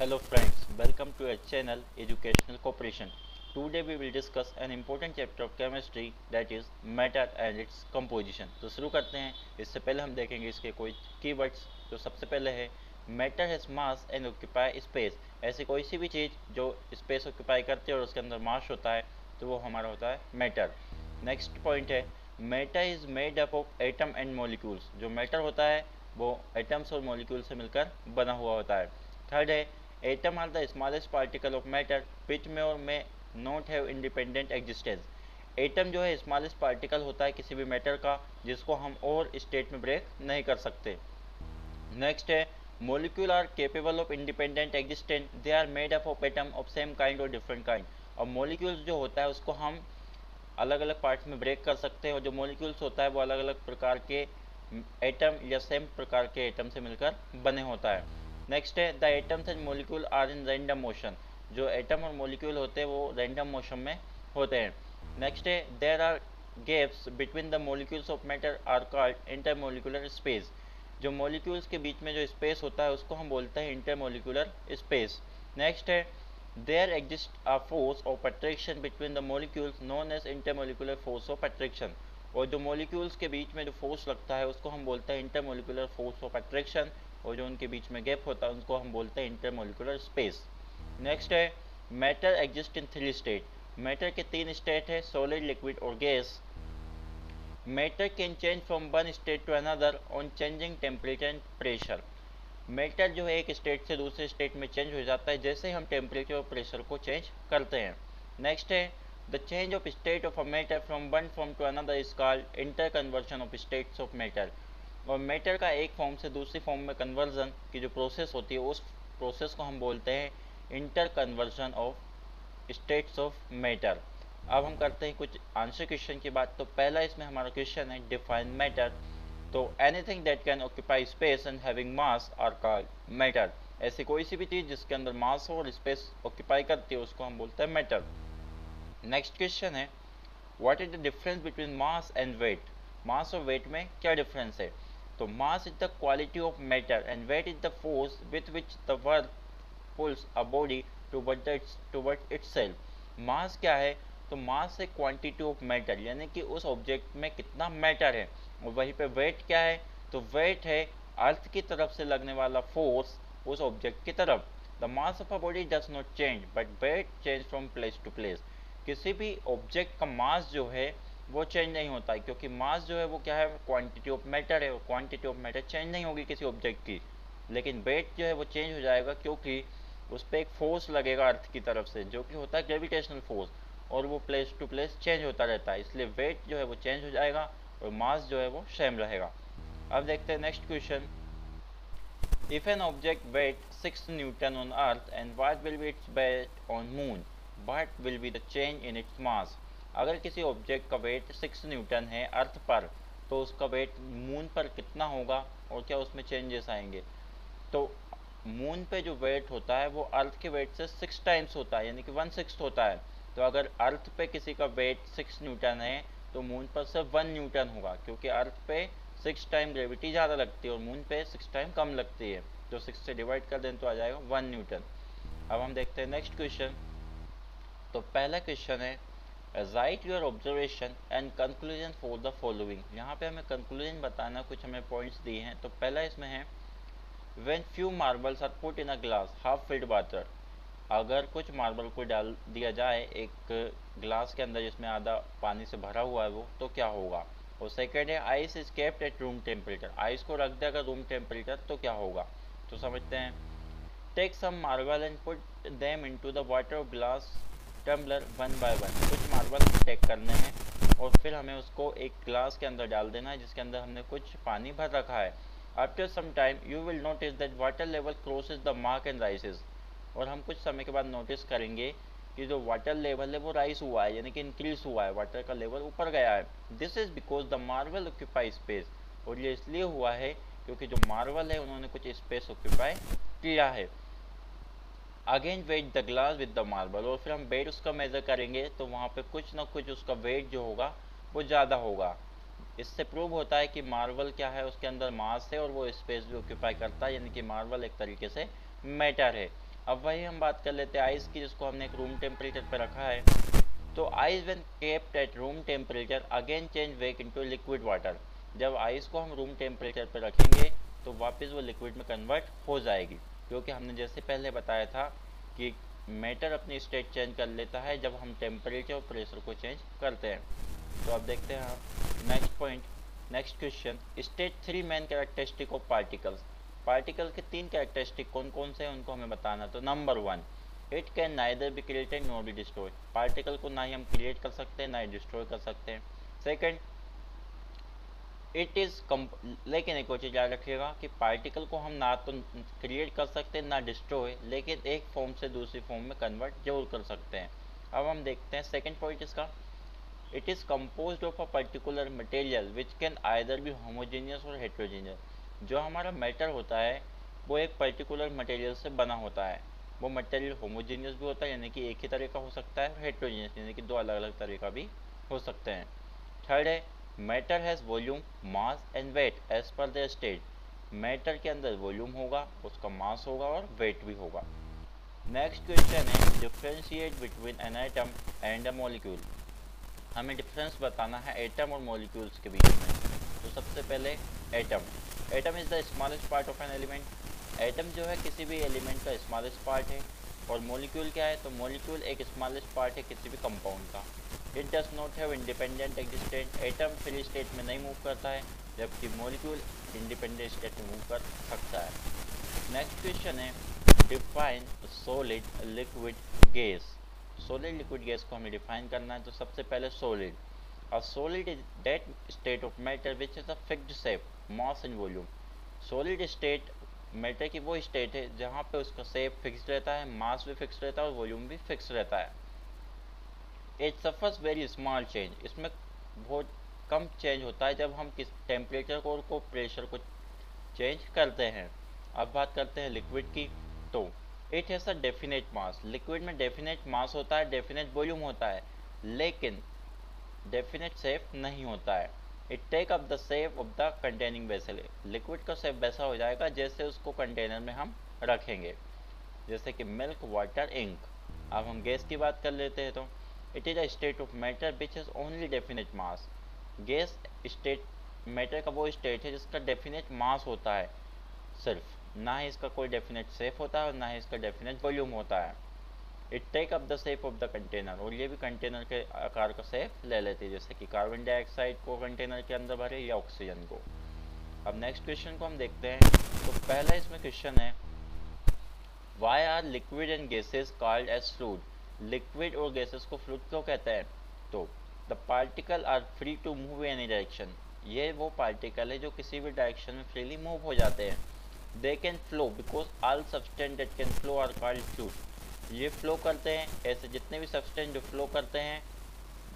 Hello friends, welcome to our channel Educational Cooperation. Today we will discuss an important chapter of chemistry that is matter and its composition. तो शुरू करते हैं. इससे पहले हम देखेंगे इसके कोई keywords. तो सबसे पहले है matter has mass and occupy space. ऐसी कोई सी भी चीज़ जो स्पेस ऑक्यूपाई करती है और उसके अंदर मास होता है तो वो हमारा होता है मैटर. नेक्स्ट पॉइंट है matter is made up of atom and molecules. जो मैटर होता है वो एटम्स और मॉलिक्यूल से मिलकर बना हुआ होता है. थर्ड है atom are the smallest particle of matter which may or may not have independent existence. Atom जो है स्मॉलेस्ट पार्टिकल होता है किसी भी मैटर का जिसको हम और स्टेट में ब्रेक नहीं कर सकते. नेक्स्ट है molecule are capable of independent existence. They are made up of atom of same kind or different kind. और मॉलिक्यूल्स जो होता है उसको हम अलग अलग पार्ट्स में ब्रेक कर सकते हैं और जो मॉलिक्यूल्स होता है वो अलग अलग प्रकार के एटम या सेम प्रकार के एटम से मिलकर बने होता है. नेक्स्ट है the atoms and molecule are in random motion. जो एटम और मॉलिक्यूल होते हैं वो रैंडम मोशन में होते हैं. नेक्स्ट है there are gaps between the molecules of matter are called intermolecular space. जो मॉलिक्यूल्स के बीच में जो स्पेस होता है उसको हम बोलते हैं इंटरमॉलिक्यूलर स्पेस. नेक्स्ट है there exist a force of attraction between the molecules known as intermolecular force of attraction. और जो मॉलिक्यूल्स के बीच में जो फोर्स लगता है उसको हम बोलते हैं इंटरमॉलिक्यूलर फोर्स ऑफ अट्रैक्शन. और जो उनके बीच में गैप होता है उनको हम बोलते हैं इंटरमॉलिक्यूलर स्पेस. नेक्स्ट है matter exist in three state. Matter के तीन स्टेट है सॉलिड लिक्विड और gas. Matter can change from one state to another on changing temperature and pressure. Matter जो है एक स्टेट से दूसरे स्टेट में चेंज हो जाता है जैसे हम टेम्परेचर और प्रेशर को चेंज करते हैं. नेक्स्ट है the change of state of a matter from one form to another is called inter conversion of states of matter. और मैटर का एक फॉर्म से दूसरी फॉर्म में कन्वर्जन की जो प्रोसेस होती है उस प्रोसेस को हम बोलते हैं inter conversion of states of matter. अब हम करते हैं कुछ आंसर क्वेश्चन की बात. तो पहला इसमें हमारा क्वेश्चन है डिफाइन मैटर. तो anything that can occupy space and having mass are called matter. ऐसी कोई सी भी चीज़ जिसके अंदर मास हो और स्पेस ऑक्यूपाई करती है उसको हम बोलते हैं मैटर. नेक्स्ट क्वेश्चन है what is the difference between mass and weight. Mass और वेट में क्या डिफरेंस है. तो mass is the quality of matter and weight is the force with which the world pulls a body toward itself. Mass क्या है. तो मास है quantity of matter यानी कि उस ऑब्जेक्ट में कितना मैटर है. और वहीं पे वेट क्या है. तो वेट है अर्थ की तरफ से लगने वाला फोर्स उस ऑब्जेक्ट की तरफ. The mass of a body does not change but weight change from place to place. किसी भी ऑब्जेक्ट का मास जो है वो चेंज नहीं होता है क्योंकि मास जो है वो क्या है क्वांटिटी ऑफ मैटर है. और क्वांटिटी ऑफ मैटर चेंज नहीं होगी किसी ऑब्जेक्ट की. लेकिन वेट जो है वो चेंज हो जाएगा क्योंकि उस पर एक फोर्स लगेगा अर्थ की तरफ से जो कि होता है ग्रेविटेशनल फोर्स और वो प्लेस टू प्लेस चेंज होता रहता है. इसलिए वेट जो है वो चेंज हो जाएगा और मास जो है वो सेम रहेगा. अब देखते हैं next question. If an object weight 6 N on earth and what will be its weight on moon what will be the change in its mass. अगर किसी ऑब्जेक्ट का वेट 6 N है अर्थ पर तो उसका वेट मून पर कितना होगा और क्या उसमें चेंजेस आएंगे. तो मून पे जो वेट होता है वो अर्थ के वेट से 6 टाइम्स होता है यानी कि 1/6 होता है. तो अगर अर्थ पे किसी का वेट 6 N है तो मून पर सिर्फ 1 N होगा क्योंकि अर्थ पे 6 टाइम ग्रेविटी ज़्यादा लगती है और मून पे 6 टाइम कम लगती है. तो 6 से डिवाइड कर दें तो आ जाएगा 1 N. अब हम देखते हैं नेक्स्ट क्वेश्चन. तो पहला क्वेश्चन है write your observation and conclusion for the following. यहाँ पे हमें कंक्लूजन बताना कुछ हमें पॉइंट्स दिए हैं. तो पहला इसमें है when few marbles are put in a glass half filled water. अगर कुछ मार्बल को डाल दिया जाए एक ग्लास के अंदर जिसमें आधा पानी से भरा हुआ है वो तो क्या होगा. और सेकेंड है ice is kept at room temperature. Ice को रख दिया अगर रूम टेम्परेचर तो क्या होगा. तो समझते हैं take some marble and put them into the water glass tumbler one by one. कुछ मार्बल टेक करने हैं और फिर हमें उसको एक ग्लास के अंदर डाल देना है जिसके अंदर हमने कुछ पानी भर रखा है. After some time you will notice that water level crosses the mark and rises. और हम कुछ समय के बाद नोटिस करेंगे कि जो वाटर लेवल है वो राइज हुआ है यानी कि इंक्रीज हुआ है. वाटर का लेवल ऊपर गया है. This is because the marble occupy space. और ये इसलिए हुआ है क्योंकि जो मार्बल है उन्होंने कुछ स्पेस ऑक्यूपाई किया है. Again weight the glass with the marble. और फिर हम वेट उसका मेज़र करेंगे तो वहाँ पे कुछ ना कुछ उसका वेट जो होगा वो ज़्यादा होगा. इससे प्रूव होता है कि मार्बल क्या है उसके अंदर मास है और वो स्पेस भी ऑक्यूपाई करता है यानी कि मार्बल एक तरीके से मैटर है. अब वही हम बात कर लेते हैं आइस की, जिसको हमने एक रूम टेम्परेचर पर रखा है। तो ice when kept at room temperature again change back into liquid water. जब आइस को हम रूम टेम्परेचर पर रखेंगे तो वापस वो लिक्विड में कन्वर्ट हो जाएगी, क्योंकि हमने जैसे पहले बताया था कि मैटर अपनी स्टेट चेंज कर लेता है जब हम टेम्परेचर और प्रेशर को चेंज करते हैं। तो अब देखते हैं हम next point, next question, state 3 main characteristic of particles. Particle के 3 कैरेक्टरिस्टिक कौन कौन से हैं उनको हमें बताना। तो number 1, it can neither be created nor be destroy. Particle को ना ही हम क्रिएट कर सकते हैं ना ही डिस्ट्रॉय कर सकते हैं। सेकंड, इट इज़ कम, लेकिन एक और चीज़ याद रखिएगा कि पार्टिकल को हम ना तो क्रिएट कर सकते ना डिस्ट्रॉय, लेकिन एक फॉर्म से दूसरी फॉर्म में कन्वर्ट जरूर कर सकते हैं। अब हम देखते हैं सेकेंड पॉइंट इसका, it is compose of a particular material which can either be homogeneous or heterogeneous. जो हमारा मैटर होता है वो एक पर्टिकुलर मटेरियल से बना होता है। वो मटेरियल होमोजेनियस भी होता है यानी कि एक ही तरह का हो सकता है, हेट्रोजेनियस यानी कि दो अलग अलग तरह का भी हो सकते हैं। थर्ड है, matter has volume, mass and weight as per the state. Matter के अंदर वॉल्यूम होगा, उसका मास होगा और वेट भी होगा। नेक्स्ट क्वेश्चन है differentiate between an atom and a molecule. हमें डिफरेंस बताना है एटम और मॉलिक्यूल्स के बीच में। तो सबसे पहले atom, atom is the smallest part of an element. Atom जो है किसी भी एलिमेंट का स्मॉलेस्ट पार्ट है। और मॉलिक्यूल क्या है, तो मॉलिक्यूल एक स्मॉलेस्ट पार्ट है किसी भी कंपाउंड का। It does not have independent existence. Atom free state में नहीं मूव करता है, जबकि मॉलिक्यूल इंडिपेंडेंट स्टेट में मूव कर सकता है। नेक्स्ट क्वेश्चन है define solid liquid gas. Solid liquid gas को हमें डिफाइन करना है। तो सबसे पहले सॉलिड, और solid is that state of matter which is a fixed shape, mass and volume. Solid state matter की वो स्टेट है जहाँ पे उसका शेप फिक्स रहता है, मास भी फिक्स रहता है और वॉल्यूम भी फिक्स रहता है। It suffers very small change. इसमें बहुत कम चेंज होता है जब हम किस टेम्परेचर को प्रेशर को चेंज करते हैं। अब बात करते हैं लिक्विड की। तो it has a definite mass. Liquid में डेफिनेट मास होता है, डेफिनेट वॉल्यूम होता है, लेकिन डेफिनेट शेप नहीं होता है। It take up the shape of the containing vessel. Liquid का शेप वैसा हो जाएगा जैसे उसको कंटेनर में हम रखेंगे, जैसे कि मिल्क, वाटर, इंक। अब हम गैस की बात कर लेते हैं। तो it is a state of matter which is only definite mass. Gas state matter का वो स्टेट है जिसका डेफिनेट मास होता है सिर्फ, ना ही इसका कोई डेफिनेट शेप होता है और ना ही इसका डेफिनेट वॉल्यूम होता है। It take up the shape of the container. और ये भी कंटेनर के आकार का शेप ले लेती है, जैसे कि कार्बन डाइऑक्साइड को कंटेनर के अंदर भरे या ऑक्सीजन को। अब नेक्स्ट क्वेश्चन को हम देखते हैं। तो पहला इसमें क्वेश्चन है why are liquid and gases called as fluid. Liquid और गैसेज को फ्लूइड क्यों कहते हैं। तो the particle are free to move in any direction. ये वो पार्टिकल है जो किसी भी डायरेक्शन में फ्रीली मूव हो जाते हैं। They can flow because all substance that can flow are called fluids। ये फ्लो करते हैं, ऐसे जितने भी सब्सटेंस जो फ्लो करते हैं,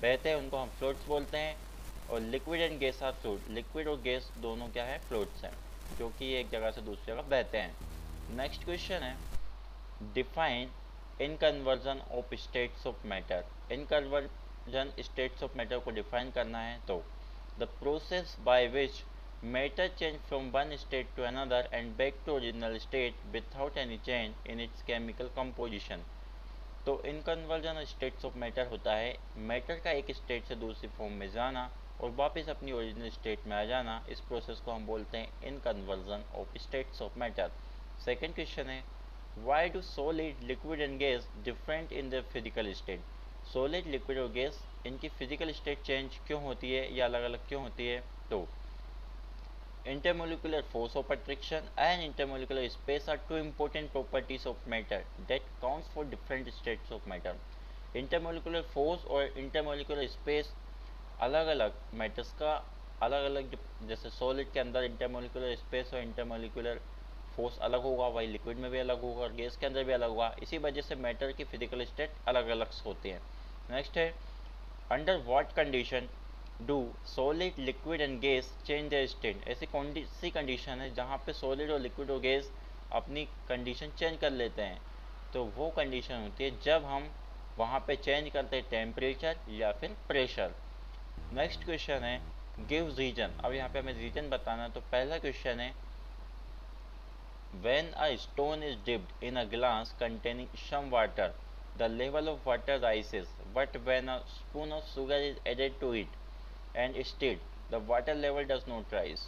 बहते हैं, उनको हम फ्लूइड्स बोलते हैं। और liquid and gas are fluid. Liquid और गैस दोनों क्या है, फ्लूइड्स हैं, क्योंकि ये एक जगह से दूसरी जगह बहते हैं। नेक्स्ट क्वेश्चन है define in conversion of states of matter. In conversion states of matter को डिफाइन करना है। तो the process by which matter change from one state to another and back to original state without any change in its chemical composition. तो in conversion states of matter होता है matter का एक state से दूसरी फॉर्म में जाना और वापस अपनी ओरिजिनल स्टेट में आ जाना। इस प्रोसेस को हम बोलते हैं in conversion of states of matter. Second question है why do solid, liquid and gas different in the physical state. Solid, liquid और गैस इनकी फिजिकल स्टेट चेंज क्यों होती है या अलग अलग क्यों होती है। तो intermolecular force of attraction and intermolecular space are two important properties of matter that counts for different states of matter। Intermolecular force और intermolecular space अलग अलग मैटर्स का अलग अलग, जैसे सॉलिड के अंदर इंटरमोलिकुलर स्पेस और इंटरमोलिकुलर फोर्स अलग होगा, वही लिक्विड में भी अलग होगा और गैस के अंदर भी अलग होगा। इसी वजह से मैटर की फिजिकल स्टेट अलग अलग होती है। नेक्स्ट है under what condition do solid, liquid and gas change their state. ऐसी कौन सी कंडीशन है जहाँ पे सॉलिड और लिक्विड और गैस अपनी कंडीशन चेंज कर लेते हैं। तो वो कंडीशन होती है जब हम वहाँ पे चेंज करते हैं टेम्परेचर या फिर प्रेशर। नेक्स्ट क्वेश्चन है गिव रीजन। अब यहाँ पे हमें रीजन बताना है। तो पहला क्वेश्चन है When a stone is dipped in a glass containing some water, the level of water rises, but when a spoon of sugar is added to it and stirred, the water level does not rise.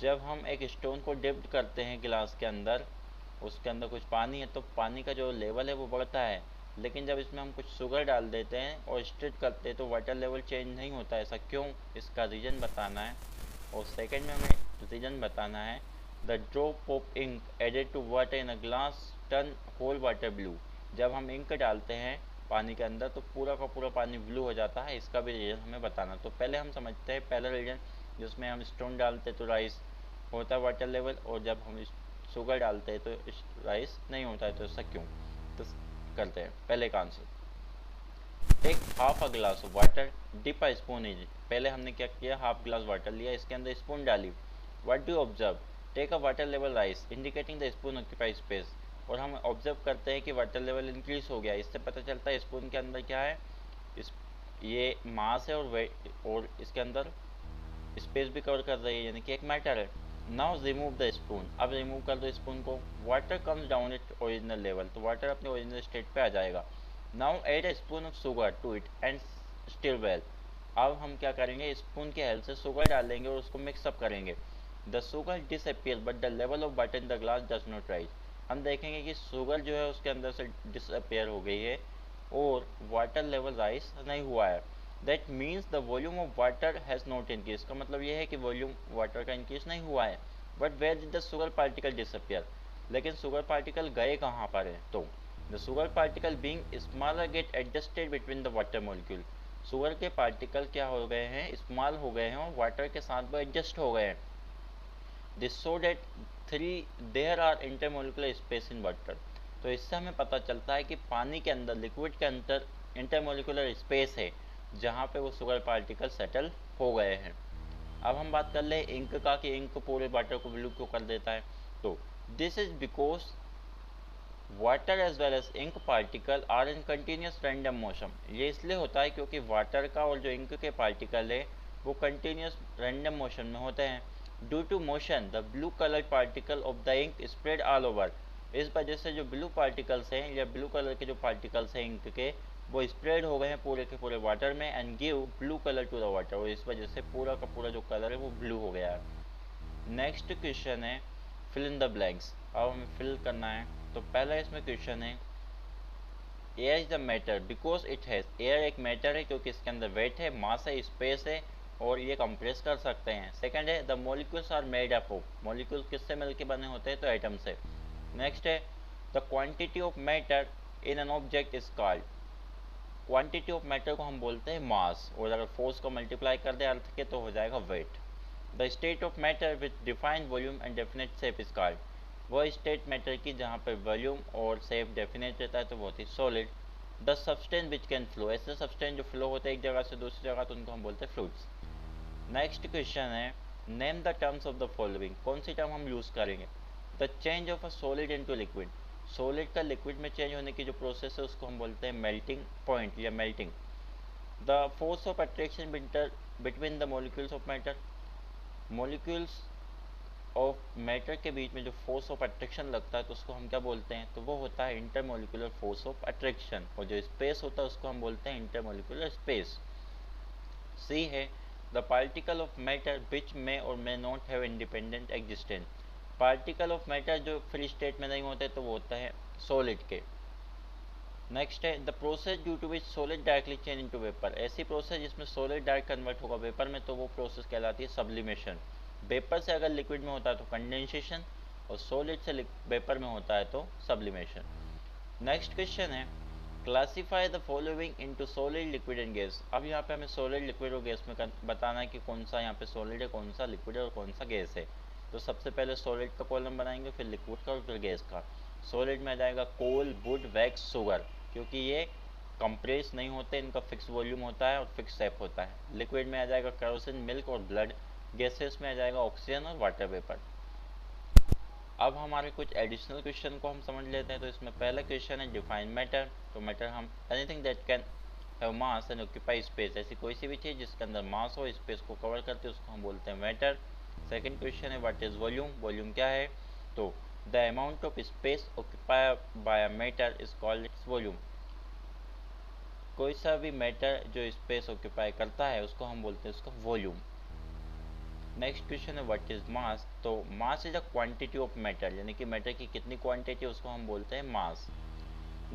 जब हम एक stone को dipped करते हैं गिलास के अंदर, उसके अंदर कुछ पानी है तो पानी का जो लेवल है वो बढ़ता है, लेकिन जब इसमें हम कुछ शुगर डाल देते हैं और स्टिर करते हैं तो वाटर लेवल चेंज नहीं होता। ऐसा क्यों? इसका रीज़न बताना है। और सेकंड में हमें रीज़न बताना है, the drop of ink added to water in a glass turn whole water blue. जब हम इंक डालते हैं पानी के अंदर तो पूरा का पूरा पानी ब्लू हो जाता है, इसका भी रीज़न हमें बताना। तो पहले हम समझते हैं पहला रीज़न, जिसमें हम स्टोन डालते तो राइस होता है वाटर लेवल, और जब हम शुगर डालते हैं तो राइस नहीं होता है, तो ऐसा क्यों? तो करते हैं पहले का answer. Take half a glass of water, dip a spoon in. पहले हमने क्या किया, हाफ ग्लास वाटर लिया, इसके अंदर स्पून डाली। What do observe? Take a water level rise indicating the spoon occupy space. और हम ऑब्जर्व करते हैं कि वाटर लेवल इंक्रीज हो गया। इससे पता चलता है स्पून के अंदर क्या है, ये मास है और इसके अंदर स्पेस भी कवर कर रही है, यानी कि एक मैटर है। नाउ रिमूव द स्पून, अब रिमूव कर दो स्पून को। Water comes down it original level, तो वाटर अपने ओरिजिनल स्टेट पे आ जाएगा। Now add a spoon of sugar to it and stir well. अब हम क्या करेंगे, स्पून के हेल्प से शुगर डालेंगे और उसको मिक्सअप करेंगे। The sugar disappear but the level of water in the glass does not rise. हम देखेंगे कि शुगर जो है उसके अंदर से डिसअपियर हो गई है और वाटर लेवल राइज नहीं हुआ है। That means the volume of water has not increase. का मतलब यह है कि वॉल्यूम वाटर का इंक्रीज नहीं हुआ है। But where did the sugar particle disappear, लेकिन शुगर पार्टिकल गए कहाँ पर है? तो the sugar particle being smaller get adjusted between the water molecule. Sugar के पार्टिकल क्या हो गए हैं, स्मॉल हो गए हैं और वाटर के साथ वो एडजस्ट हो गए हैं। This show that there are intermolecular space in water. तो इससे हमें पता चलता है कि पानी के अंदर, लिक्विड के अंदर इंटरमोलिकुलर स्पेस है जहाँ पे वो शुगर पार्टिकल सेटल हो गए हैं। अब हम बात कर ले इंक का, कि इंक पूरे वाटर को ब्लू क्यों कर देता है। तो this is because water as well as ink particle are in continuous random motion. ये इसलिए होता है क्योंकि वाटर का और जो इंक के पार्टिकल है वो कंटिन्यूस रैंडम मोशन में होते हैं। Due to motion the blue colour particle of the ink spread all over. इस वजह से जो ब्लू पार्टिकल्स हैं या ब्लू कलर के जो पार्टिकल्स हैं इंक के, वो स्प्रेड हो गए हैं पूरे के पूरे वाटर में। And give blue colour to the water, और इस वजह से पूरा का पूरा जो कलर है वो ब्लू हो गया है। नेक्स्ट क्वेश्चन है फिल इन द ब्लैंक्स। अब हमें फिल करना है। तो पहला इसमें क्वेश्चन है, air is the matter because it has. Air एक मैटर है क्योंकि इसके अंदर वेट है, मास है, स्पेस है और ये कंप्रेस कर सकते हैं। सेकेंड है the molecules are made up of. Molecule किससे मिलके बने होते हैं? तो एटम से। नेक्स्ट है the quantity of matter in an object is called. Quantity of matter को हम बोलते हैं मास, और अगर फोर्स को मल्टीप्लाई कर दे अर्थ के तो हो जाएगा weight. The state of matter with defined volume and definite shape is called. वह स्टेट मैटर की जहाँ पर वॉल्यूम और शेप डेफिनेट रहता है तो बहुत ही solid. The substance which can flow. ऐसे सब्सटेंस जो फ्लो होते हैं एक जगह से दूसरी जगह, तो उनको हम बोलते हैं फ्लूइड्स। नेक्स्ट क्वेश्चन है name the terms of the following. कौन सी टर्म हम यूज़ करेंगे? The change of a solid into liquid. Solid का लिक्विड में चेंज होने की जो प्रोसेस है उसको हम बोलते हैं मेल्टिंग पॉइंट या melting. The force of attraction between the molecules of matter. Molecules of matter के बीच में जो फोर्स ऑफ अट्रैक्शन लगता है तो उसको हम क्या बोलते हैं? तो वो होता है इंटरमॉलिक्यूलर फोर्स ऑफ अट्रैक्शन। और जो स्पेस होता है उसको हम बोलते हैं इंटरमॉलिक्यूलर स्पेस। सी है the particle of matter which may or may not have independent existence. Particle of matter जो फ्री स्टेट में नहीं होते तो वो होता है सॉलिड के। नेक्स्ट है the process due to which solid directly change into vapour. ऐसी प्रोसेस जिसमें सॉलिड डायरेक्ट कन्वर्ट होगा वेपर में तो वो प्रोसेस कहलाती है सब्लिमेशन। वेपर से अगर लिक्विड में होता है तो कंडेंसेशन, और सॉलिड से वेपर में होता है तो सब्लिमेशन। नेक्स्ट क्वेश्चन है classify the following into solid, liquid and gas. अब यहाँ पे हमें सॉलिड, लिक्विड और गैस में बताना है कि कौन सा यहाँ पे सॉलिड है, कौन सा लिक्विड है और कौन सा गैस है। तो सबसे पहले सॉलिड का कॉलम बनाएंगे, फिर लिक्विड का और फिर गैस का। सॉलिड में आ जाएगा कोल, वुड, वैक्स, शुगर, क्योंकि ये कंप्रेस नहीं होते, इनका फिक्स वॉल्यूम होता है और फिक्स शेप होता है। लिक्विड में आ जाएगा केरोसिन, मिल्क और ब्लड। गैसेस में आ जाएगा ऑक्सीजन और वाटर वेपर। अब हमारे कुछ एडिशनल क्वेश्चन को हम समझ लेते हैं। तो इसमें पहला क्वेश्चन है डिफाइन मैटर। तो मैटर हम anything that can have mass and occupy space. ऐसी कोई सी भी चीज़ जिसके अंदर मास हो, स्पेस को कवर करते, उसको हम बोलते हैं मैटर। सेकेंड क्वेश्चन है व्हाट इज वॉल्यूम। वॉल्यूम क्या है? तो the amount of space occupied by a matter is called its volume. कोई सा भी मैटर जो स्पेस ऑक्यूपाई करता है उसको हम बोलते हैं उसका वॉल्यूम. नेक्स्ट क्वेश्चन है व्हाट इज मास. तो mass is a quantity of matter, यानी कि मैटर की कितनी क्वांटिटी उसको हम बोलते हैं मास.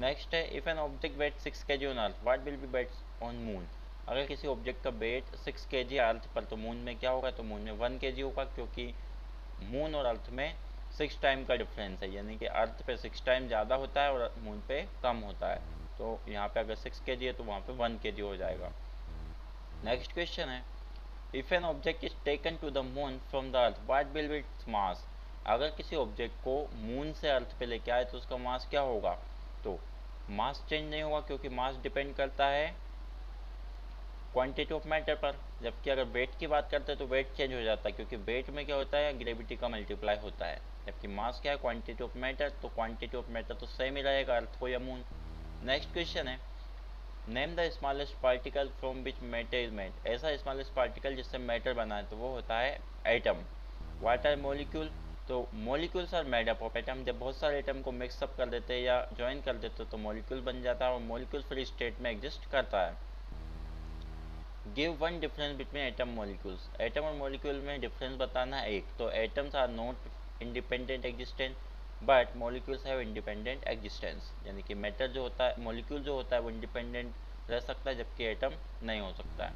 नेक्स्ट है if an object weight 6 kg on earth what will be weight on moon. अगर किसी ऑब्जेक्ट का वेट 6 kg अर्थ पर तो मून में क्या होगा, तो मून में 1 kg होगा, क्योंकि मून और अर्थ में 6 टाइम का डिफरेंस है, यानी कि अर्थ पे 6 टाइम ज़्यादा होता है और मून पे कम होता है. तो यहाँ पे अगर 6 kg है तो वहाँ पे 1 kg हो जाएगा. नेक्स्ट क्वेश्चन है if an object is taken to the moon from the earth what will be its mass. अगर किसी ऑब्जेक्ट को मून से अर्थ पे लेके आए तो उसका मास क्या होगा, तो मास चेंज नहीं होगा, क्योंकि मास डिपेंड करता है क्वांटिटी ऑफ मैटर पर. जबकि अगर वेट की बात करते हैं तो वेट चेंज हो जाता है, क्योंकि वेट में क्या होता है, ग्रेविटी का मल्टीप्लाई होता है. जबकि मास क्या है, क्वांटिटी ऑफ मैटर, तो क्वांटिटी ऑफ मैटर तो सेम ही रहेगा अर्थ हो या मून. नेक्स्ट क्वेश्चन है name the smallest particle from which matter is made. ऐसा स्मॉलेस्ट पार्टिकल जिससे मैटर बना है तो वो होता है एटम. What are molecule. तो molecules are made up of atom. जब बहुत सारे एटम को मिक्सअप कर देते हैं या ज्वाइन कर देते हैं तो मॉलिक्यूल बन जाता है, और मॉलिक्यूल फ्री स्टेट में एग्जिस्ट करता है. Give one difference between atom molecules. Atom और मॉलिक्यूल में डिफरेंस बताना है एक. तो atoms are not independent existence but molecules have independent existence, यानी कि मैटर जो होता है, मॉलिक्यूल जो होता है वो इंडिपेंडेंट रह सकता है, जबकि एटम नहीं हो सकता है.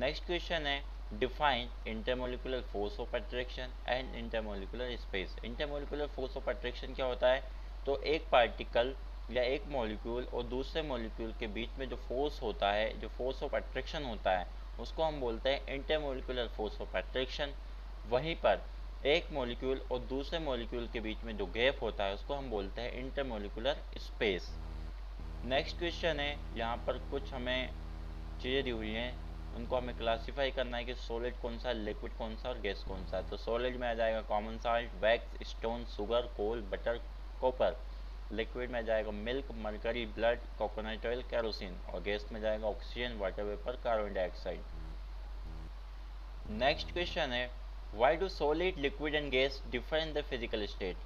नेक्स्ट क्वेश्चन है define intermolecular force of attraction and intermolecular space. Intermolecular force of attraction क्या होता है, तो एक पार्टिकल या एक मॉलिक्यूल और दूसरे मॉलिक्यूल के बीच में जो फोर्स होता है, जो फोर्स ऑफ अट्रैक्शन होता है, उसको हम बोलते हैं इंटरमोलिकुलर फोर्स ऑफ अट्रैक्शन. वहीं पर एक मॉलिक्यूल और दूसरे मॉलिक्यूल के बीच में जो गैप होता है उसको हम बोलते हैं इंटरमोलिकुलर स्पेस. नेक्स्ट क्वेश्चन है यहाँ पर कुछ हमें चीज़ें दी हुई हैं, उनको हमें क्लासीफाई करना है कि सॉलिड कौन सा है, लिक्विड कौन सा और गैस कौन सा है. तो सॉलिड में आ जाएगा common salt, wax, stone, sugar, coal, butter, copper. Liquid में जाएगा milk, mercury, blood, coconut oil, kerosene. और गैस में जाएगा oxygen, water vapour, carbon dioxide. Next question है Why do solid, liquid and gas differ in the physical state?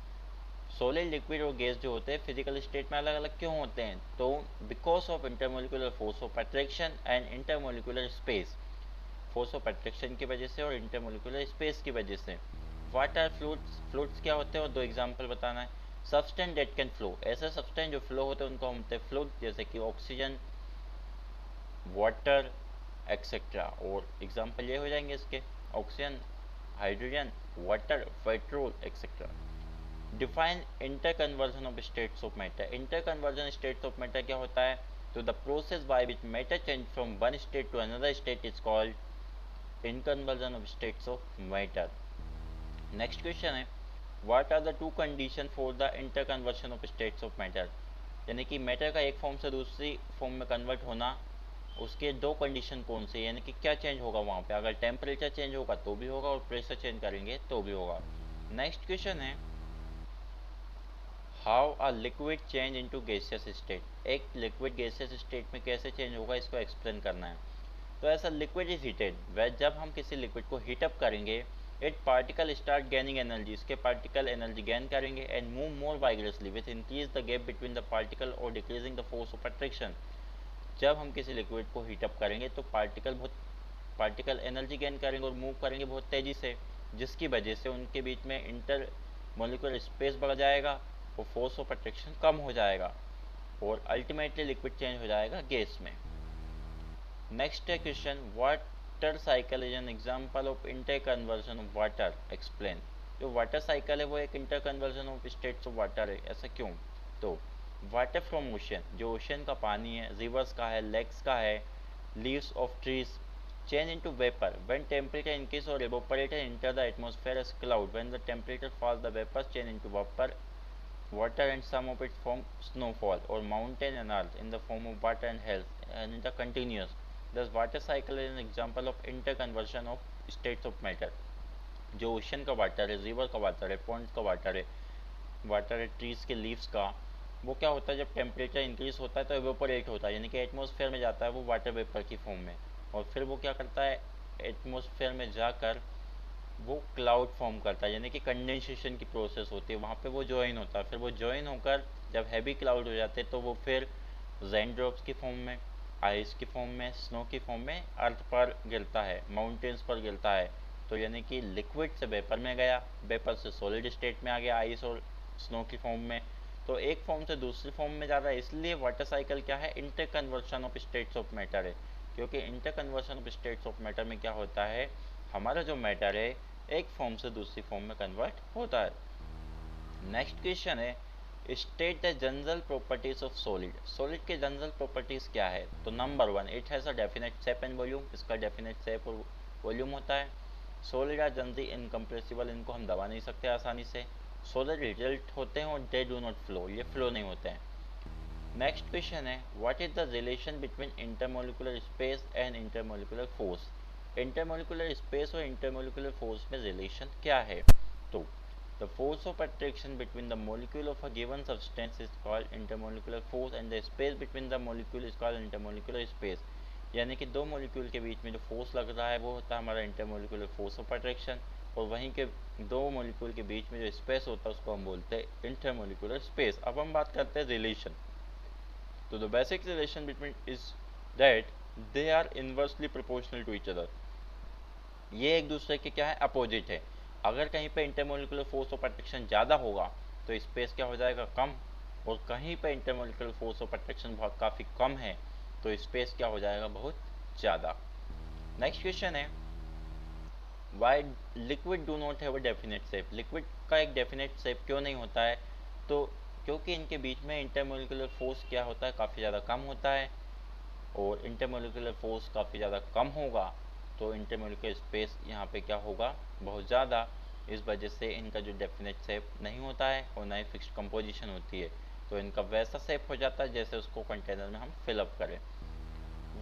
Solid, liquid और gas जो होते हैं physical state में अलग अलग क्यों होते हैं, तो because of intermolecular force of attraction and intermolecular space. Force of attraction की वजह से और intermolecular space की वजह से. What are fluids? Fluids क्या होते हैं और 2 example बताना है. Substance that can flow. ऐसे substance जो flow होते हैं उनको हम बोलते हैं fluid, जैसे कि oxygen, water, etc. और example ये हो जाएंगे इसके, oxygen, hydrogen, water, petrol, etcetera. Define interconversion of states of matter. Interconversion states of matter क्या होता है, तो the process by which matter change from one state to another state is called interconversion of states of matter. Next question है what are the 2 conditions for the interconversion of states of matter, यानी कि matter का एक form से दूसरी form में convert होना, उसके 2 conditions कौन से, यानी कि क्या चेंज होगा वहाँ पे. अगर टेम्परेचर चेंज होगा तो भी होगा, और प्रेशर चेंज करेंगे तो भी होगा. नेक्स्ट क्वेश्चन है how a liquid change into gaseous state. एक लिक्विड गैसियस स्टेट में कैसे चेंज होगा इसको एक्सप्लेन करना है. तो ऐसा लिक्विड इज हीटेड, वह जब हम किसी लिक्विड को हीटअप करेंगे it particle start gaining energy, इसके पार्टिकल एनर्जी गेन करेंगे and move more vigorously with increase the gap between the particle और decreasing the force of attraction. जब हम किसी लिक्विड को हीटअप करेंगे तो पार्टिकल एनर्जी गेन करेंगे और मूव करेंगे बहुत तेज़ी से, जिसकी वजह से उनके बीच में इंटर मॉलिक्यूलर स्पेस बढ़ जाएगा और फोर्स ऑफ अट्रैक्शन कम हो जाएगा, और अल्टीमेटली लिक्विड चेंज हो जाएगा गैस में. नेक्स्ट है question water cycle is an example of inter conversion of water. Explain. जो वाटर साइकिल है वो एक inter conversion of states of water है. ऐसा क्यों, तो वाटर फ्रॉम ओशन, जो ओशन का पानी है, रिवर्स का है, लेक्स का है, leaves of trees, change into vapour when temperature increase और evaporate into the atmosphere as cloud. When the temperature falls the vapours change into vapour water and some of it form snowfall और mountain and earth in the form of water and health and in the continuous. Thus water cycle is an example of inter conversion of states of matter. जो ocean का water है, river का water है, ponds का water है, water है trees के leaves का, वो क्या होता है, जब टेम्परेचर इंक्रीज होता है तो इवेपोरेट होता है, यानी कि एटमॉस्फेयर में जाता है वो वाटर वेपर की फॉर्म में, और फिर वो क्या करता है एटमॉस्फेयर में जाकर वो क्लाउड फॉर्म करता है, यानी कि कंडेंसेशन की प्रोसेस होती है, वहाँ पे वो ज्वाइन होता है। फिर वो ज्वाइन होकर जब हैवी क्लाउड हो जाते हैं तो वो फिर रेन ड्रॉप्स की फॉर्म में, आइस की फॉर्म में, स्नो की फॉर्म में अर्थ पर गिरता है, माउंटेन्स पर गिरता है। तो यानी कि लिक्विड से वेपर में गया, वेपर से सॉलिड स्टेट में आ गया, आइस और स्नो की फॉर्म में, तो एक फॉर्म से दूसरी फॉर्म में जा रहा है। इसलिए वाटर साइकिल क्या है, interconversion of states of matter है, क्योंकि interconversion of states of matter में क्या होता है, हमारा जो मैटर है एक फॉर्म से दूसरी फॉर्म में कन्वर्ट होता है। नेक्स्ट क्वेश्चन है state the general properties of solid. Solid के जनरल प्रॉपर्टीज क्या है, तो number one it has a definite shape and volume, इसका डेफिनेट शेप और वॉल्यूम होता है। सॉलिड आर जनरली इनकम्प्रेसिबल, इनको हम दबा नहीं सकते आसानी से। सॉलिड रिजल्ट होते हैं और दे डू नॉट फ्लो, ये फ्लो नहीं होते हैं। नेक्स्ट क्वेश्चन है what is the relation between intermolecular space and intermolecular force. Intermolecular space और इंटरमोलिकुलर फोर्स में रिलेशन क्या है, तो the force of attraction between the molecule of a given substance is called intermolecular force and the space between the molecule is called intermolecular space. यानी कि दो molecule के बीच में जो फोर्स लग रहा है वो होता है हमारा इंटरमोलिकुलर फोर्स ऑफ अट्रैक्शन, और वहीं के दो मॉलिक्यूल के बीच में जो स्पेस होता है उसको हम बोलते हैं इंटरमोलिकुलर स्पेस। अब हम बात करते हैं रिलेशन, तो the basic relation between is that they are inversely proportional to each other, ये एक दूसरे के क्या है अपोजिट है। अगर कहीं पे इंटरमोलिकुलर फोर्स ऑफ अट्रैक्शन ज़्यादा होगा तो स्पेस क्या हो जाएगा, कम, और कहीं पे इंटरमोलिकुलर फोर्स ऑफ अट्रैक्शन बहुत काफ़ी कम है तो स्पेस क्या हो जाएगा, बहुत ज़्यादा। नेक्स्ट क्वेश्चन है why liquid do not have a definite shape. Liquid का एक डेफिनेट शेप क्यों नहीं होता है, तो क्योंकि इनके बीच में इंटरमोलिकुलर फोर्स क्या होता है, काफ़ी ज़्यादा कम होता है, और इंटरमोलिकुलर फोर्स काफ़ी ज़्यादा कम होगा तो इंटरमोलिकुलर स्पेस यहाँ पे क्या होगा, बहुत ज़्यादा। इस वजह से इनका जो डेफिनेट शेप नहीं होता है और ना ही फिक्स्ड कंपोजिशन होती है, तो इनका वैसा शेप हो जाता है जैसे उसको कंटेनर में हम फिलअप करें।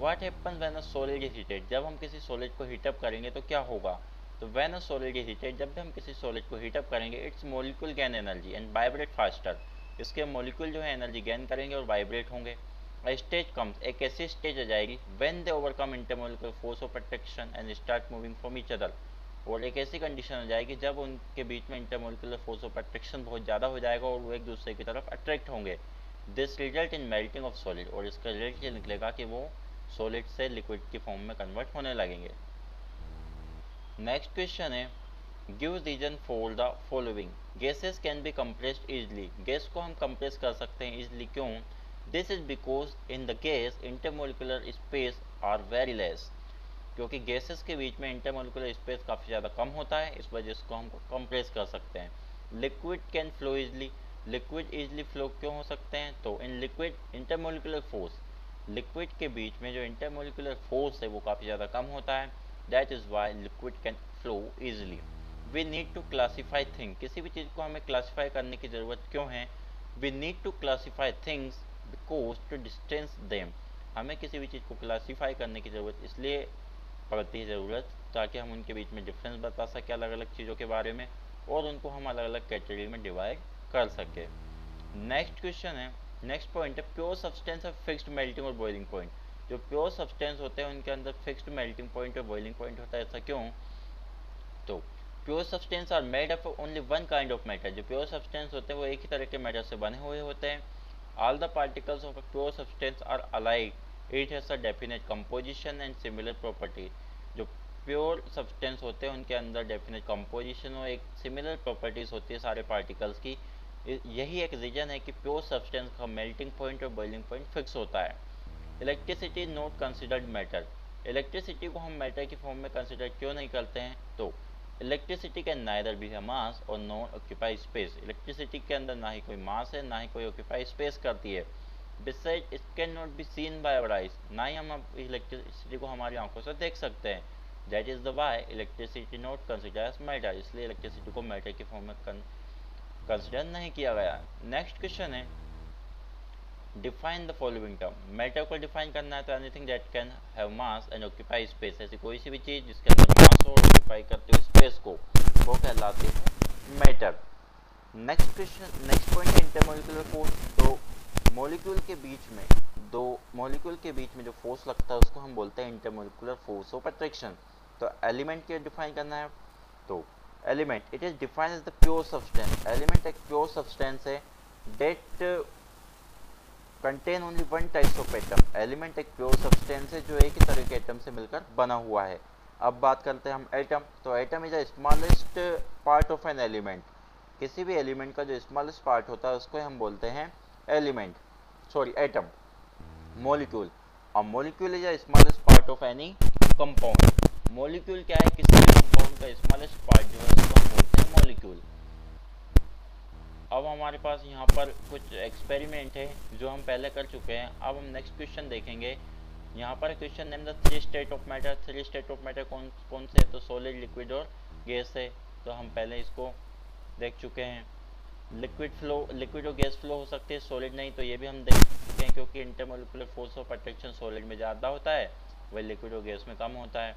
What happens when a solid is heated, जब हम किसी सॉलिड को हीटअप करेंगे तो क्या होगा, तो when a solid is heated, जब भी हम किसी सॉलिड को हीटअप करेंगे its molecule gain energy and vibrate faster, इसके मॉलिक्यूल जो है एनर्जी गेन करेंगे और वाइब्रेट होंगे। स्टेज कम्स, एक ऐसी स्टेज आ जाएगी when they overcome intermolecular force of attraction and start moving from each other, और एक ऐसी कंडीशन हो जाएगी जब उनके बीच में इंटरमोलिकुलर फोर्स ऑफ अट्रैक्शन बहुत ज़्यादा हो जाएगा और वो एक दूसरे की तरफ अट्रैक्ट होंगे। This result in melting of solid, और इसका रिजल्ट ये निकलेगा कि वो सॉलिड से लिक्विड की फॉर्म में कन्वर्ट होने लगेंगे। नेक्स्ट क्वेश्चन है give reason for the following gases can be compressed easily. Gas को हम कंप्रेस कर सकते हैं इजली, क्यों, this is because in the gas intermolecular space are very less, क्योंकि गैसेस के बीच में इंटरमोलिकुलर स्पेस काफ़ी ज़्यादा कम होता है, इस वजह से हम कंप्रेस कर सकते हैं। Liquid can flow easily, liquid easily flow क्यों हो सकते हैं, तो इन लिक्विड इंटरमोलिकुलर फोर्स, लिक्विड के बीच में जो इंटरमोलिकुलर फोर्स है वो काफ़ी ज़्यादा कम होता है, that is why liquid can flow easily. We need to classify thing, किसी भी चीज़ को हमें क्लासीफाई करने की ज़रूरत क्यों है, we need to classify things because to distance them, हमें किसी भी चीज़ को क्लासीफाई करने की ज़रूरत इसलिए पड़ती है ज़रूरत ताकि हम उनके बीच में डिफरेंस बता सकें अलग अलग चीज़ों के बारे में, और उनको हम अलग अलग कैटेगरी में डिवाइड कर सकें। नेक्स्ट क्वेश्चन है, नेक्स्ट पॉइंट है प्योर सब्सटेंस और फिक्स्ड मेल्टिंग और बॉइलिंग पॉइंट। जो प्योर सब्सटेंस होते हैं उनके अंदर फिक्स्ड मेल्टिंग पॉइंट और बॉइलिंग पॉइंट होता है, ऐसा क्यों, तो pure substance are made up only one kind of matter, जो प्योर सब्सटेंस होते हैं वो एक ही तरह के मैटर से बने हुए होते हैं। All the particles of a pure substance are alike. It has a definite composition and similar property. जो pure substance होते हैं उनके अंदर definite composition और एक similar properties होती है सारे particles की। यही एक रीजन है कि pure substance का melting point और boiling point फिक्स होता है। Electricity not considered matter. Electricity को हम matter की form में consider क्यों नहीं करते हैं, तो इलेक्ट्रिसिटी के नाइदर भी है मास और नो ऑक्यूपाई स्पेस। इलेक्ट्रिसिटी के अंदर ना ही कोई मास है ना ही कोई ऑक्यूपाई स्पेस करती है। Beside it can not be seen by our eyes, ना ही हम इलेक्ट्रिसिटी को हमारी आंखों से देख सकते हैं। That is the why electricity not consider as matter, इसलिए इलेक्ट्रिसिटी को मैटर के फॉर्म में कंसिडर नहीं किया गया। नेक्स्ट क्वेश्चन है define the following term. Matter को डिफाइन करना है तो anything that can have mass and occupy space, ऐसी कोई सी भी चीज़ जिसके अंदर मास हो और ऑक्यूपाई करते हुए स्पेस को वो कहलाती है matter. Next question, next point है इंटरमोलिकुलर फोर्स। तो मॉलिक्यूल के बीच में जो फोर्स लगता है उसको हम बोलते हैं इंटरमोलिकुलर फोर्स ऑफ अट्रैक्शन। तो एलिमेंट के डिफाइन करना है तो element, it is defined as the pure substance. Element एक प्योर सब्सटेंस है that contain only one type of atom. Element एक प्योर सब्सटेंस है जो एक ही तरह के एटम से मिलकर बना हुआ है। अब बात करते हैं हम एटम। तो atom is a smallest part of an element. किसी भी एलिमेंट का जो स्मॉलेस्ट पार्ट होता है उसको हम बोलते हैं एलिमेंट, सॉरी एटम। मॉलिक्यूल, और molecule is a smallest part of any compound. Molecule क्या है? किसी भी कंपाउंड का स्मॉलेस्ट पार्ट जो है उसको हम बोलते हैं मॉलिक्यूल। अब हमारे पास यहाँ पर कुछ एक्सपेरिमेंट है जो हम पहले कर चुके हैं। अब हम नेक्स्ट क्वेश्चन देखेंगे। यहाँ पर question name the three state of matter. Three state of matter कौन कौन से है? तो सॉलिड, लिक्विड और गैस है। तो हम पहले इसको देख चुके हैं। लिक्विड फ्लो, लिक्विड और गैस फ्लो हो सकते हैं, सॉलिड नहीं। तो ये भी हम देख चुके हैं क्योंकि intermolecular force of attraction solid में ज़्यादा होता है, वह लिक्विड और गैस में कम होता है।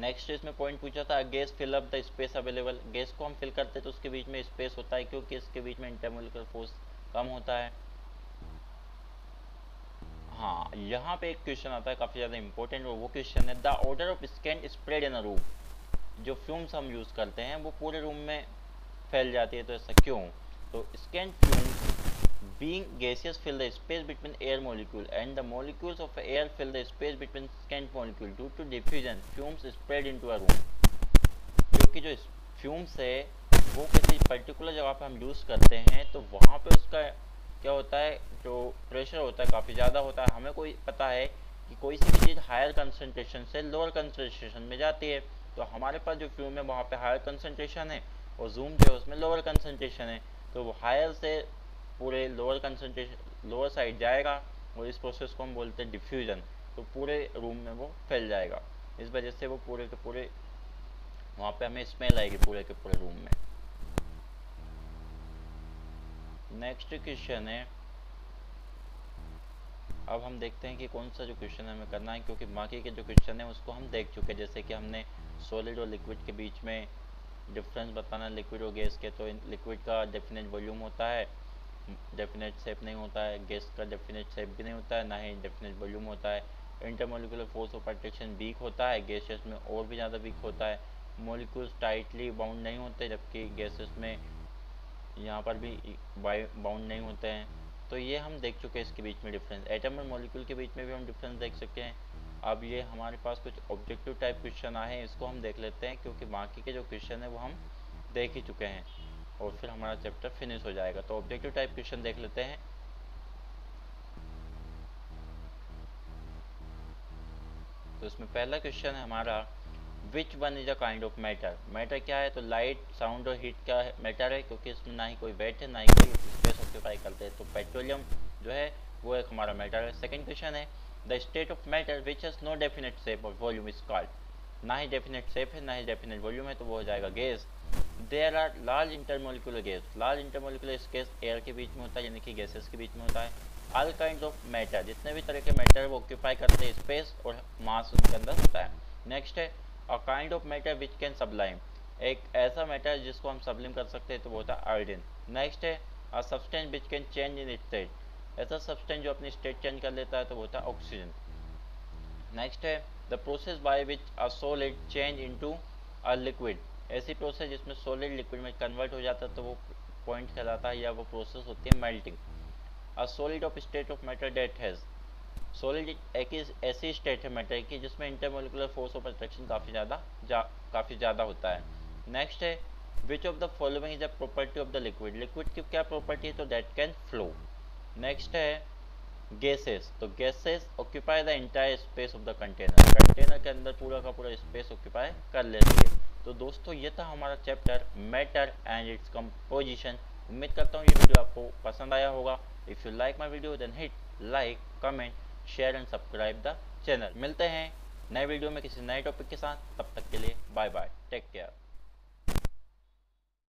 नेक्स्ट इसमें पॉइंट पूछा था, gas fill up the space available. Gas को हम फिल करते हैं तो उसके बीच में स्पेस होता है क्योंकि इसके बीच में इंटरमोलिकुलर फोर्स कम होता है। हाँ, यहाँ पे एक क्वेश्चन आता है काफ़ी ज़्यादा इंपॉर्टेंट, और वो क्वेश्चन है द ऑर्डर ऑफ स्कैन स्प्रेड इन अ रूम। जो फ्यूम्स हम यूज़ करते हैं वो पूरे रूम में फैल जाती है, तो ऐसा क्यों? तो scan fumes being gases fill the space between air molecule and the molecules of air fill the space between scan molecule due to diffusion. Fumes spread into a room, क्योंकि जो फ्यूम्स है वो किसी पर्टिकुलर जगह पर हम use करते हैं तो वहाँ पर उसका क्या होता है, जो प्रेशर होता है काफ़ी ज़्यादा होता है। हमें कोई पता है कि कोई सी भी चीज़ हायर कंसनट्रेशन से लोअर कंसनट्रेशन में जाती है, तो हमारे पास जो फ्यूम है वहाँ पे हायर कंसनट्रेशन है और जूम जो है उसमें लोअर कंसनट्रेशन है, तो वो हायर से पूरे लोअर कंसनट्रेशन लोअर साइड जाएगा और इस प्रोसेस को हम बोलते हैं डिफ्यूजन। तो पूरे रूम में वो फैल जाएगा, इस वजह से वो पूरे के पूरे वहाँ पर हमें स्मेल आएगी पूरे के पूरे रूम में। नेक्स्ट क्वेश्चन है, अब हम देखते हैं कि कौन सा जो क्वेश्चन हमें करना है, क्योंकि बाकी के जो क्वेश्चन है उसको हम देख चुके हैं। जैसे कि हमने सॉलिड और लिक्विड के बीच में डिफरेंस बताना, लिक्विड और गैस के। तो लिक्विड का डेफिनेट वॉल्यूम होता है, डेफिनेट शेप नहीं होता है। गैस का डेफिनेट शेप भी नहीं होता है, ना ही डेफिनेट वॉल्यूम होता है। Intermolecular force of attraction weak होता है, गैसेस में और भी ज़्यादा वीक होता है। मॉलिक्यूल्स टाइटली बाउंड नहीं होते, जबकि गैसेस में यहाँ पर भी बाउंड नहीं होते हैं। तो ये हम देख चुके हैं इसके बीच में डिफरेंस। एटम और मॉलिक्यूल के बीच में भी हम डिफरेंस देख सकते हैं। अब ये हमारे पास कुछ ऑब्जेक्टिव टाइप क्वेश्चन आए हैं, इसको हम देख लेते हैं क्योंकि बाकी के जो क्वेश्चन है वो हम देख ही चुके हैं और फिर हमारा चैप्टर फिनिश हो जाएगा। तो ऑब्जेक्टिव टाइप क्वेश्चन देख लेते हैं। तो इसमें पहला क्वेश्चन है हमारा, which one is a kind of matter. Matter क्या है? तो लाइट, साउंड और हीट का मैटर है, क्योंकि इसमें ना ही कोई वेट है ना ही कोई स्पेस ऑक्यूपाई करते हैं। तो पेट्रोलियम जो है वो एक हमारा मैटर है। सेकंड क्वेश्चन है the state of matter which has no definite shape और वॉल्यूम इज कॉल्ड। ना ही डेफिनेट शेप है ना ही डेफिनेट वॉल्यूम है, तो वो हो जाएगा gas. There are large intermolecular gas. Large intermolecular gas air के बीच में होता है, यानी कि गैसेस के बीच में होता है। ऑल काइंड ऑफ मैटर, जितने भी तरह के मैटर है वो ऑक्यूपाई करते हैं स्पेस और मास उनके अंदर होता है। नेक्स्ट है a kind of matter which can sublime. एक ऐसा मैटर जिसको हम सब्लिम कर सकते हैं, तो वो होता है आयोडीन। नेक्स्ट है a substance which can change in its state. ऐसा सब्सटेंस जो अपनी स्टेट चेंज कर लेता है, तो वो होता है ऑक्सीजन। नेक्स्ट है the process by which a solid change into a liquid. ऐसी प्रोसेस जिसमें सॉलिड लिक्विड में कन्वर्ट हो जाता है, तो वो पॉइंट कहलाता है या वो प्रोसेस होती है melting. A solid of state of matter that has. Solid एक ऐसी स्टेट है मैटर की जिसमें इंटरमोलिकुलर फोर्स ऑफ अट्रैक्शन काफ़ी ज़्यादा होता है। नेक्स्ट है which of the following is a property of the liquid. Liquid की क्या प्रॉपर्टी है? तो दैट कैन फ्लो। नेक्स्ट है गैसेस। तो gases occupy the entire space of the container. Container के अंदर पूरा का पूरा स्पेस ऑक्यूपाई कर लेती है। तो दोस्तों ये था हमारा chapter matter and its composition. उम्मीद करता हूँ ये वीडियो आपको पसंद आया होगा। If you like my video then hit like, comment, share and subscribe the channel. मिलते हैं नए वीडियो में किसी नए टॉपिक के साथ, तब तक के लिए बाय बाय, टेक केयर।